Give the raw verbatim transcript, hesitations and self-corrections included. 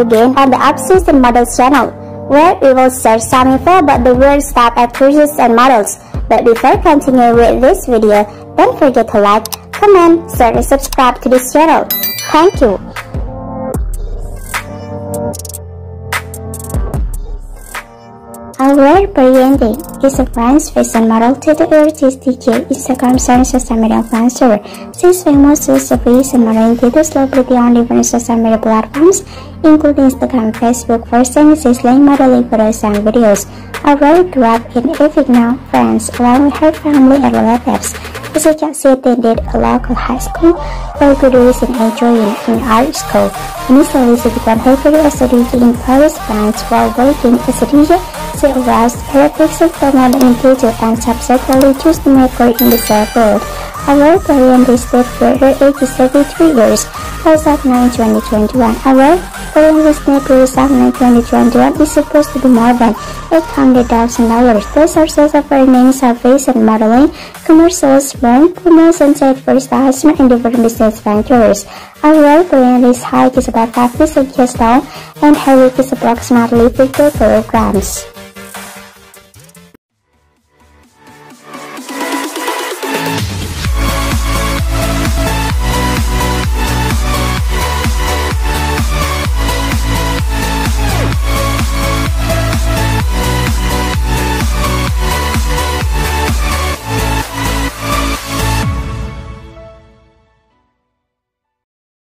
again on the Upstairs and Models channel, where we will search some info about the world stop at cruises and models. But before continuing with this video, don't forget to like, comment, share, and subscribe to this channel. Thank you. Aurore Pariente is a French fashion model, thirty-two years D J, Instagram service social media influencer. She is famous as a fashion model and a celebrity on different social media platforms, including Instagram, Facebook. First and she is laying modeling photos and videos. Aurore grew up in Rivignac, France, along with her family and relatives. As a child, she attended a local high school for good reason and joined an art school. Initially, she began her career as a D J in Paris, France, while working as a D J. She aroused her affection for modern and culture and subsequently chose to make her in the self world. Aurore Pariente stayed for her age is seventy-three years, as of nine twenty twenty-one. Aurore Pariente's net worth of nine twenty twenty-one is supposed to be more than eight hundred thousand dollars. The sources of earnings are fashion modeling, commercials, brand promotion, site for establishment, and different business ventures. Aurore Pariente's height is about five feet six inches long, and her weight is approximately fifty kilograms.